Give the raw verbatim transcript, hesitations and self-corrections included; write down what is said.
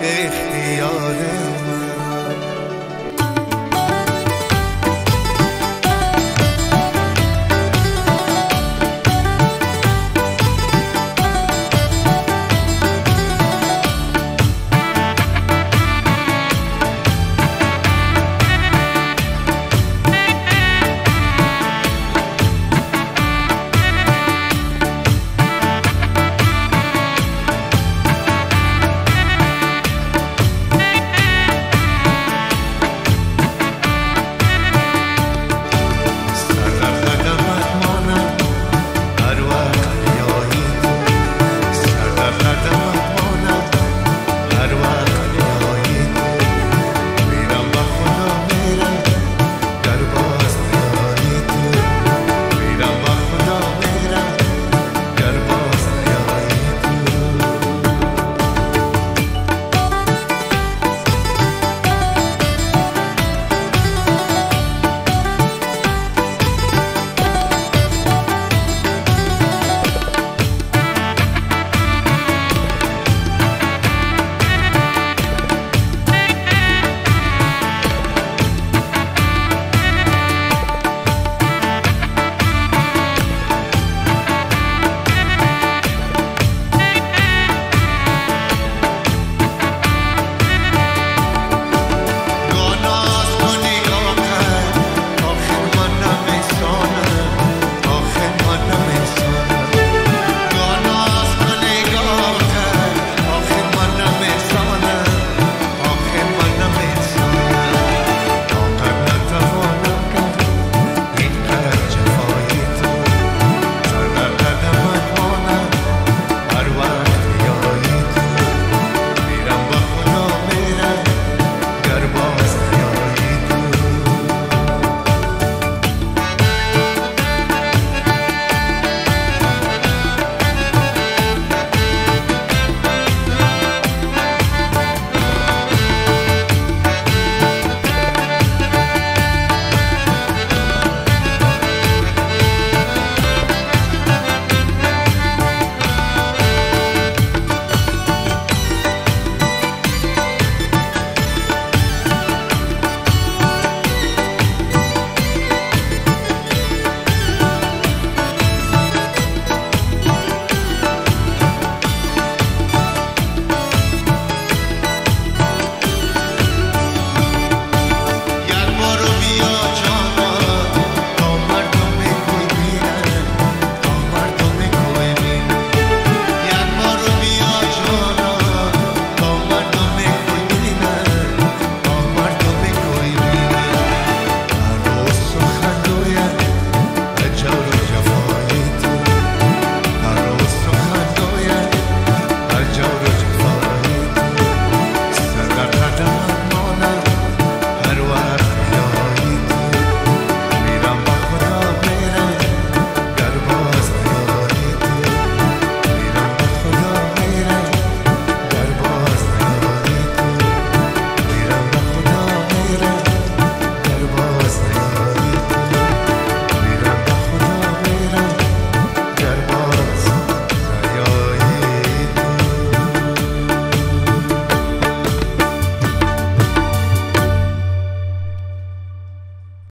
Hey,